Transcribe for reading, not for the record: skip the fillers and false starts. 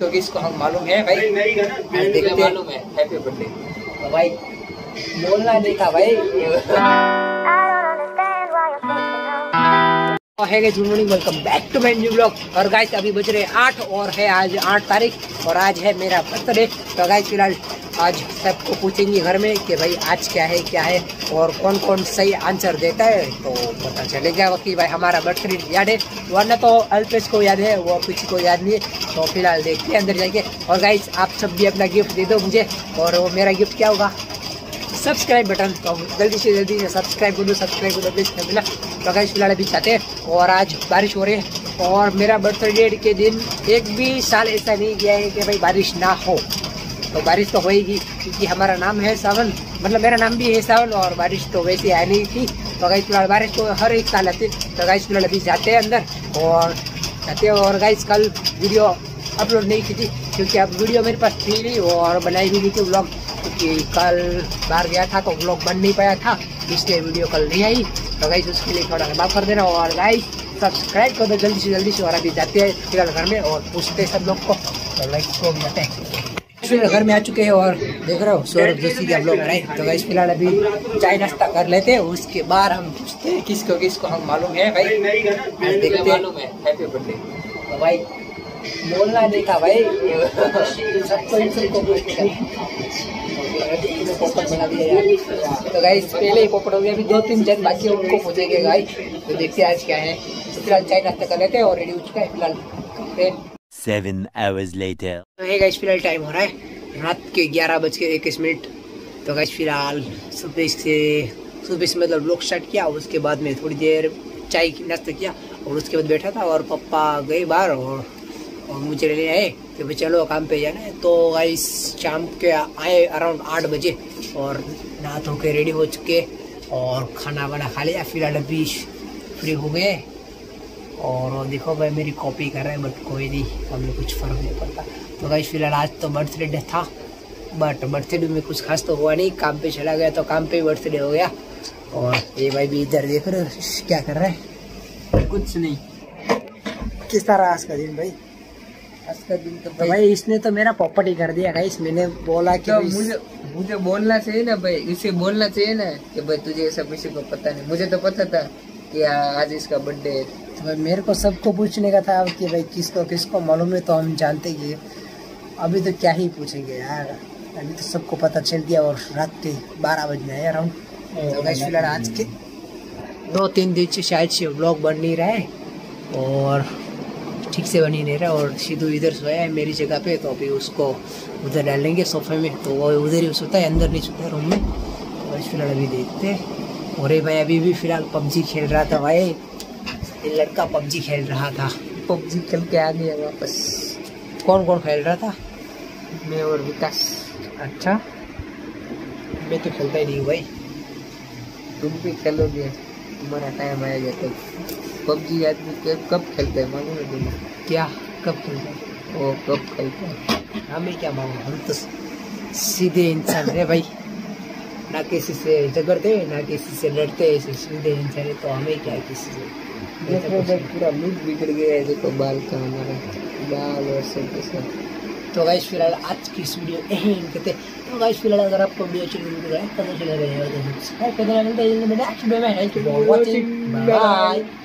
क्योंकि इसको हम मालूम है भाई, देखते मालूम है। हैप्पी बर्थडे भाई, बोलना नहीं था भाई। Welcome back to my new blog. और गाइस अभी बज रहे 8 और है आज 8 तारीख और आज है मेरा बर्थडे। तो गाइस फिलहाल आज सबको पूछेंगे घर में कि भाई आज क्या है और कौन कौन सही आंसर देता है तो पता चलेगा कि भाई हमारा बर्थडे याद है, वरना तो अल्पेश को याद है, वो किसी को याद नहीं है। तो फिलहाल देखते हैं अंदर जाके। और गाइस आप सब भी अपना गिफ्ट दे दो मुझे, और वो मेरा गिफ्ट क्या होगा, सब्सक्राइब बटन। तो जल्दी से जल्दी सब्सक्राइब करो प्लीज मिला। तो गाइस फिलहाल अभी चाहते हैं, और आज बारिश हो रही है और मेरा बर्थडे के दिन एक भी साल ऐसा नहीं गया है कि भाई बारिश ना हो। तो बारिश तो होएगी क्योंकि हमारा नाम है सावन, मतलब मेरा नाम भी है सावन, और बारिश तो वैसे आ नहीं थी। तो गाइस फिलहाल बारिश तो हर एक साल आती। तो गाइस फिलहाल अभी जाते हैं अंदर और जाते हैं। और गाइस कल वीडियो अपलोड नहीं की थी क्योंकि अब वीडियो मेरे पास थी नहीं और बनाई भी नहीं थी व्लॉग, क्योंकि कल बाहर गया था तो व्लॉग बन नहीं पाया था, इसलिए वीडियो कल नहीं आई। तो गाइस उसके लिए थोड़ा माफ़ कर देना। और गाइस सब्सक्राइब कर दो जल्दी से। और अभी जाते हैं फिलहाल घर में और पूछते हैं सब लोग को। तो गाइस को बताते हैं घर में आ चुके हैं और देख रहे हो सौरभ जोशी के ब्लॉग बनाए। तो गाइस फिलहाल अभी चाय नाश्ता कर लेते हैं, उसके बाद हम पूछते हैं किसको हम मालूम है भाई। देखते मालूम है हैप्पी बर्थडे भाई, बोलना नहीं था भाई। पोपट बना दिया यार। तो गाइस पहले ही पोपट हो गया, अभी 2-3 जन बाकी उनको पूछेंगे गाइस। तो देखते आज क्या है। फिलहाल चाय नाश्ता कर लेते हैं और रेडी हो चुका है फिलहाल। 7 hours later। तो है गाइस फिलहाल टाइम हो रहा है रात के 11:21। तो गाइस फिलहाल सुबह से मतलब ब्लॉग स्टार्ट किया, उसके बाद में थोड़ी देर चाय नाश्ता किया और उसके बाद बैठा था और पापा गए बाहर और मुझे लेने आए कि भाई चलो काम पे जाना है। तो गाइस शाम के आए अराउंड 8 बजे और नहा धो के रेडी हो चुके और खाना वाना खा लिया। फिलहाल अभी फ्री हो गए और देखो भाई मेरी कॉपी कर रहे हैं, बट कोई नहीं, हमें कुछ फ़र्क नहीं पड़ता। तो गाइस फिलहाल आज तो बर्थडे था, बट बर्थडे में कुछ खास तो हुआ नहीं, काम पे चला गया तो काम पे बर्थडे हो गया। और ये भाई भी इधर देख रहे हो क्या कर रहा है, कुछ नहीं। किस तरह आज का दिन भाई, आज का दिन तो भाई इसने तो मेरा पॉपर्टी कर दिया गाइस। मैंने बोला कि तो मुझे बोलना चाहिए ना भाई, इसे बोलना चाहिए ना कि भाई तुझे सब किसी को पता नहीं। मुझे तो पता था कि आज इसका बर्थडे है। तो भाई मेरे को सबको पूछने का था कि भाई किसको मालूम है, तो हम जानते कि अभी तो क्या ही पूछेंगे यार, अभी तो सबको पता चल गया। और रात के 12 बजे आया अराउंड। तो गाइस फिलहाल आज के 2-3 दिन से शायद से व्लॉग बन नहीं रहा है और ठीक से बन ही नहीं रहा। और सीधू इधर सोया है मेरी जगह पे, तो अभी उसको उधर डालेंगे सोफे में, तो वो उधर ही सोता है, अंदर नहीं सोता है रूम में। तो फिलहाल अभी देखते हैं। और भाई अभी भी फिलहाल पबजी खेल रहा था भाई, ये लड़का पबजी खेल रहा था, पबजी खेल के आ गया वापस। कौन खेल रहा था, मैं और विकास। अच्छा, मैं तो खेलता ही नहीं भाई। तुम भी खेलोगे, तुम्हारा टाइम आएगा तब। पबजी आदमी कब खेलता है मालूम है तुम्हें क्या, कब खेलता है वो, कब खेलता है। हमें क्या मालूम, हम तो सीधे इंसान है भाई, ना किसी से झगड़ते ना किसी से लड़ते, ऐसे सीधे इंसान है। तो हमें क्या है किसी से, पूरा मूड बिगड़ गया है देखो, बाल का हमारा बाल और सब के साथ। तो गाइस फिलहाल आज की इस वीडियो यही कहते। तो गाइस फिलहाल अगर आपको वीडियो अच्छी लगी तो लाइक करना, चला गया है तो सब्सक्राइब करना। मिलते हैं जल्दी में नेक्स्ट वीडियो में। Thank you for watching, bye.